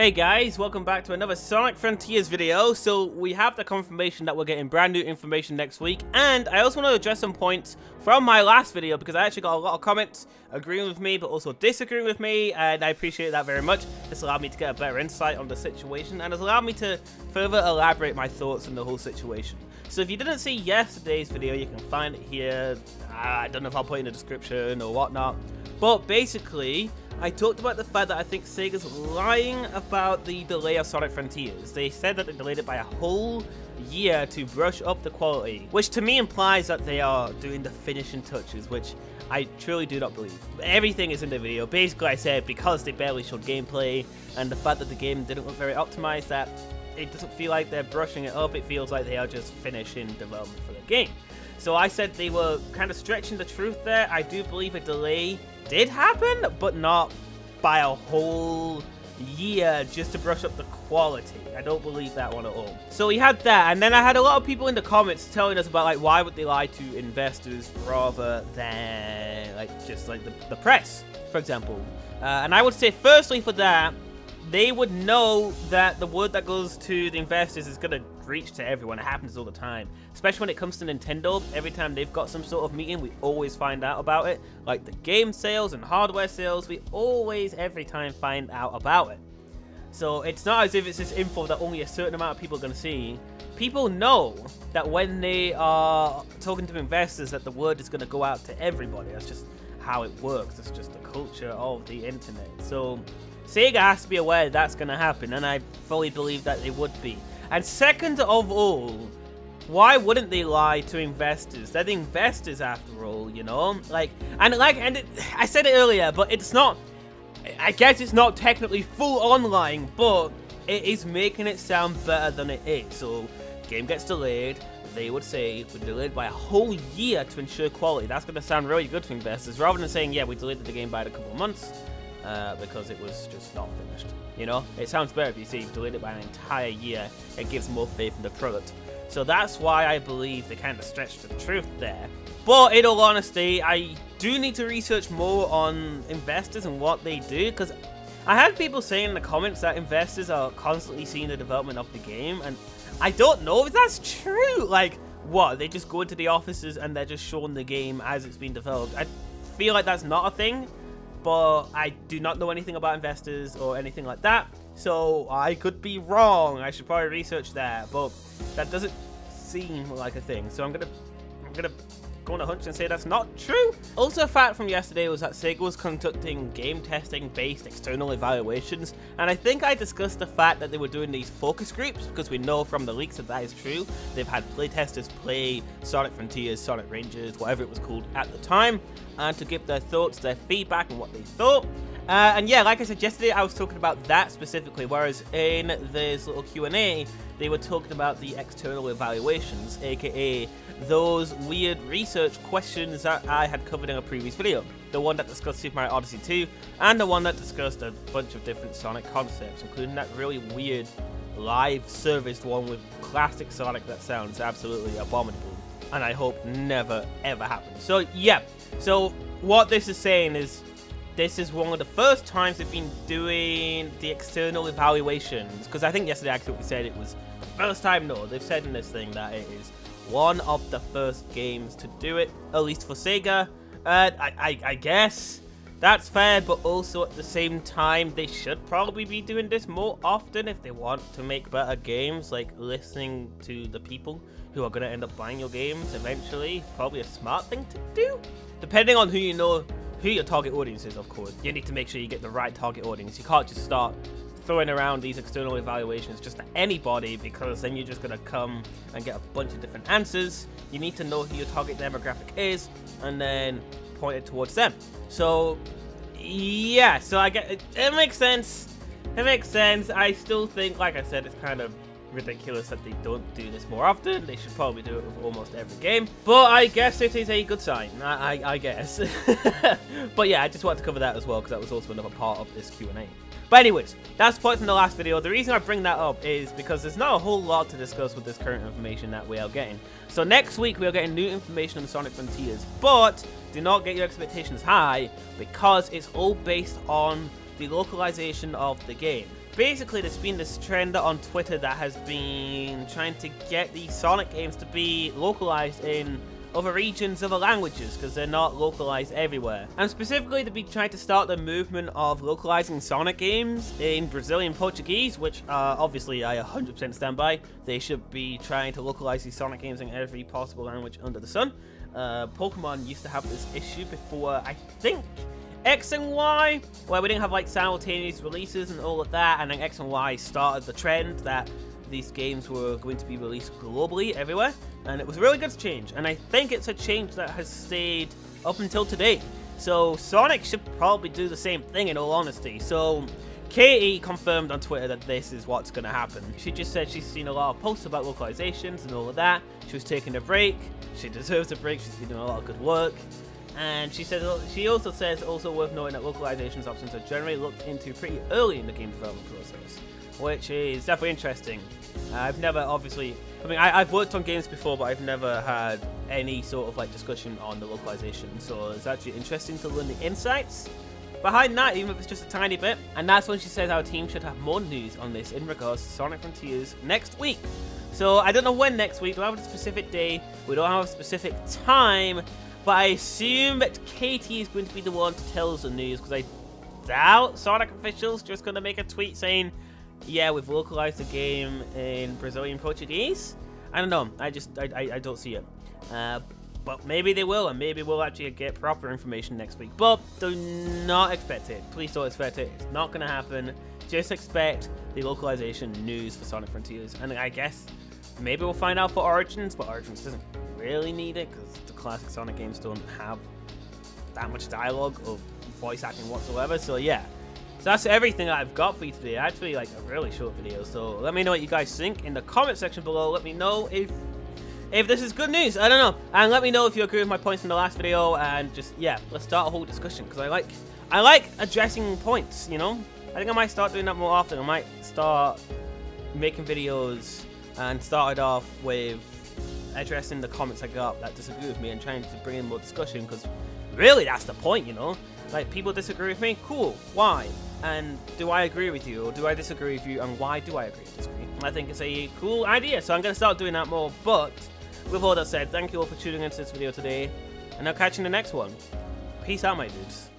Hey guys, welcome back to another Sonic Frontiers video. So we have the confirmation that we're getting brand new information next week, and I also want to address some points from my last video because I actually got a lot of comments agreeing with me but also disagreeing with me, and I appreciate that very much. This allowed me to get a better insight on the situation and has allowed me to further elaborate my thoughts on the whole situation. So if you didn't see yesterday's video, you can find it here. I don't know if I'll put it in the description or whatnot, but basically I talked about the fact that I think Sega's lying about the delay of Sonic Frontiers. They said that they delayed it by a whole year to brush up the quality, which to me implies that they are doing the finishing touches, which I truly do not believe. Everything is in the video. Basically, I said because they barely showed gameplay and the fact that the game didn't look very optimized, that it doesn't feel like they're brushing it up. It feels like they are just finishing development for the game. So I said they were kind of stretching the truth there. I do believe a delay did happen, but not by a whole year just to brush up the quality. I don't believe that one at all. So we had that, and then I had a lot of people in the comments telling us about like why would they lie to investors rather than like just like the press, for example. And I would say firstly for that, they would know that the word that goes to the investors is going to reach to everyone. It happens all the time, especially when it comes to Nintendo. Every time they've got some sort of meeting, we always find out about it. Like the game sales and hardware sales, we always, every time, find out about it. So it's not as if it's this info that only a certain amount of people are going to see. People know that when they are talking to investors that the word is going to go out to everybody. That's just how it works. That's just the culture of the internet. So Sega has to be aware that's going to happen, and I fully believe that they would be. And second of all, why wouldn't they lie to investors? They're the investors after all, you know? I said it earlier, but it's not, I guess it's not technically full-on lying, but it is making it sound better than it is. So, game gets delayed, they would say we're delayed by a whole year to ensure quality. That's going to sound really good to investors, rather than saying, yeah, we delayed the game by a couple of months. Because it was just not finished, you know? It sounds better if you say you've delayed it by an entire year. It gives more faith in the product. So that's why I believe they kind of stretched the truth there. But in all honesty, I do need to research more on investors and what they do, because I had people saying in the comments that investors are constantly seeing the development of the game, and I don't know if that's true. Like, what? They just go into the offices and they're just showing the game as it's being developed. I feel like that's not a thing. But I do not know anything about investors or anything like that, so I could be wrong. I should probably research that, but that doesn't seem like a thing. So I'm gonna go on a hunch and say that's not true. Also, a fact from yesterday was that Sega was conducting game testing-based external evaluations, and I think I discussed the fact that they were doing these focus groups because we know from the leaks that that is true. They've had playtesters play Sonic Frontiers, Sonic Rangers, whatever it was called at the time, and to give their thoughts, their feedback, and what they thought. And yeah, like I said yesterday, I was talking about that specifically, whereas in this little Q&A, they were talking about the external evaluations, aka those weird research questions that I had covered in a previous video. The one that discussed Super Mario Odyssey 2, and the one that discussed a bunch of different Sonic concepts, including that really weird live-serviced one with classic Sonic that sounds absolutely abominable, and I hope never, ever happens. So yeah, so what this is saying is, this is one of the first times they've been doing the external evaluations, because I think yesterday actually we said it was the first time. No, they've said in this thing that it is one of the first games to do it, at least for Sega. I guess that's fair, but also at the same time, they should probably be doing this more often if they want to make better games. Like, listening to the people who are going to end up buying your games eventually, probably a smart thing to do, depending on who you know, who your target audience is, of course. You need to make sure you get the right target audience. You can't just start throwing around these external evaluations just to anybody, because then you're just going to come and get a bunch of different answers. You need to know who your target demographic is and then point it towards them. So, yeah, so I get it. It makes sense. It makes sense. I still think, like I said, it's kind of ridiculous that they don't do this more often. They should probably do it with almost every game, but I guess it is a good sign. I guess. But yeah, I just wanted to cover that as well, because that was also another part of this Q&A. But anyways, that's points from the last video. The reason I bring that up is because there's not a whole lot to discuss with this current information that we are getting. So next week we are getting new information on Sonic Frontiers, but do not get your expectations high, because it's all based on the localization of the game. Basically, there's been this trend on Twitter that has been trying to get the Sonic games to be localized in other regions, other languages, because they're not localized everywhere. And specifically, they've been trying to start the movement of localizing Sonic games in Brazilian Portuguese, which obviously I 100% stand by. They should be trying to localize these Sonic games in every possible language under the sun. Pokemon used to have this issue before, I think, X and Y, where we didn't have like simultaneous releases and all of that, and then X and Y started the trend that these games were going to be released globally everywhere, and it was a really good change, and I think it's a change that has stayed up until today. So Sonic should probably do the same thing, in all honesty. So Katie confirmed on Twitter that this is what's going to happen. She just said she's seen a lot of posts about localizations and all of that. She was taking a break. She deserves a break. She's been doing a lot of good work. And she also says worth noting that localization options are generally looked into pretty early in the game development process, which is definitely interesting. I've never, obviously, I mean, I've worked on games before, but I've never had any sort of like discussion on the localization. So it's actually interesting to learn the insights behind that, even if it's just a tiny bit. And that's when she says our team should have more news on this in regards to Sonic Frontiers next week. So I don't know when next week. We don't have a specific day. We don't have a specific time. But I assume that Katie is going to be the one to tell us the news, because I doubt Sonic officials just going to make a tweet saying, yeah, we've localized the game in Brazilian Portuguese. I don't know. I don't see it. But maybe they will, and maybe we'll actually get proper information next week. But do not expect it. Please don't expect it. It's not going to happen. Just expect the localization news for Sonic Frontiers. And I guess maybe we'll find out for Origins, but Origins doesn't really need it, because the classic Sonic games don't have that much dialogue or voice acting whatsoever. So yeah. So that's everything that I've got for you today. Actually, like a really short video. So let me know what you guys think in the comment section below. Let me know if this is good news. I don't know. And let me know if you agree with my points in the last video. And just, yeah, let's start a whole discussion, because I like addressing points, you know? I think I might start doing that more often. I might start making videos and start it off with addressing the comments I got that disagree with me and trying to bring in more discussion, because really that's the point, you know? Like, people disagree with me, cool, why? And do I agree with you, or do I disagree with you, and why do I agree or disagree? I think it's a cool idea, so I'm going to start doing that more. But with all that said, thank you all for tuning into this video today, and I'll catch you in the next one. Peace out, my dudes.